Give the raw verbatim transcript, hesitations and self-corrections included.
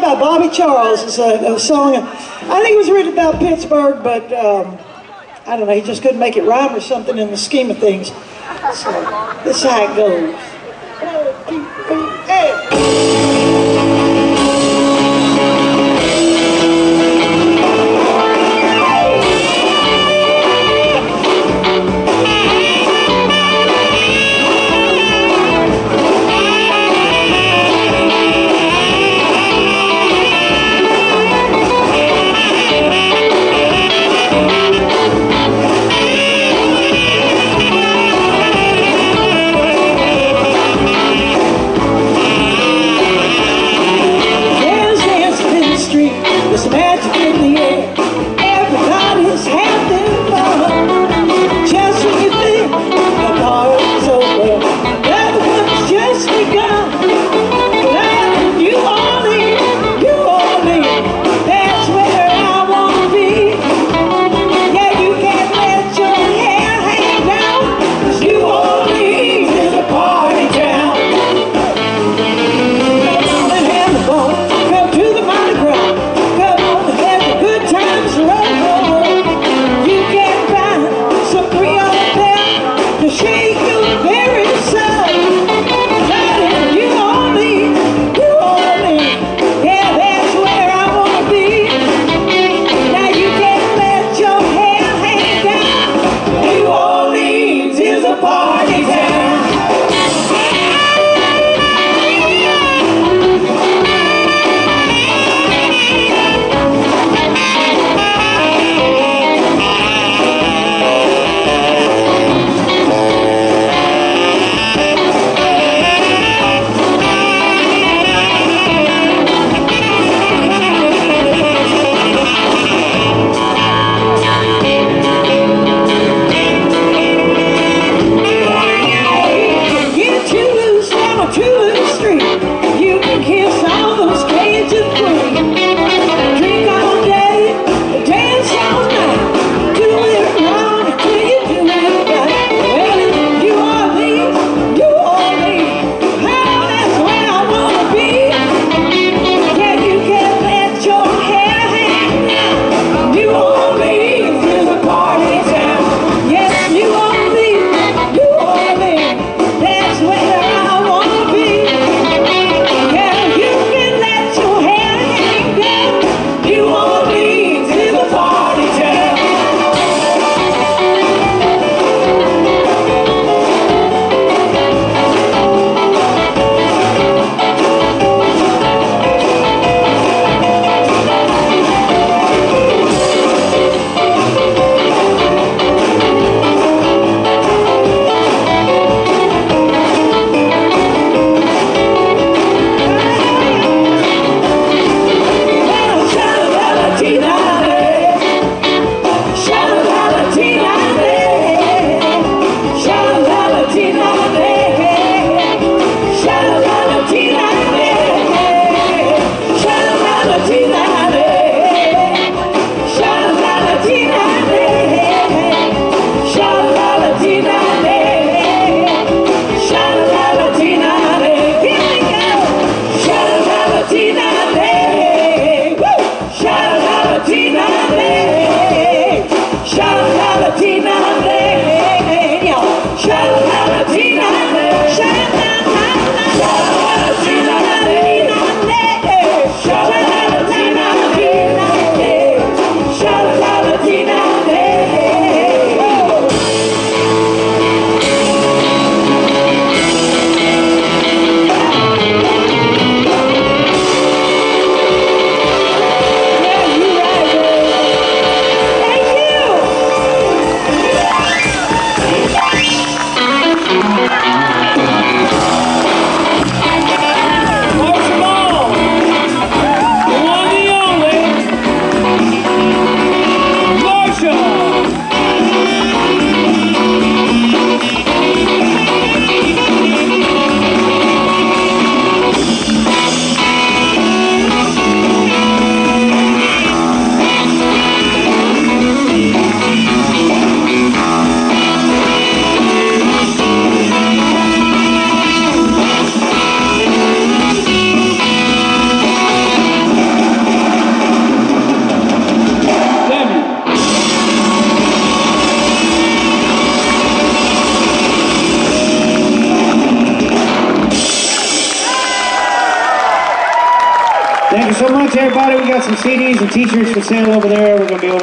about Bobby Charles. It's a, a song, I think it was written about Pittsburgh, but um, I don't know, he just couldn't make it rhyme or something in the scheme of things. So, this is how it goes. One, two, three, hey! Thank you so much, everybody. We got some C Ds and T-shirts for sale over there. We're gonna be over.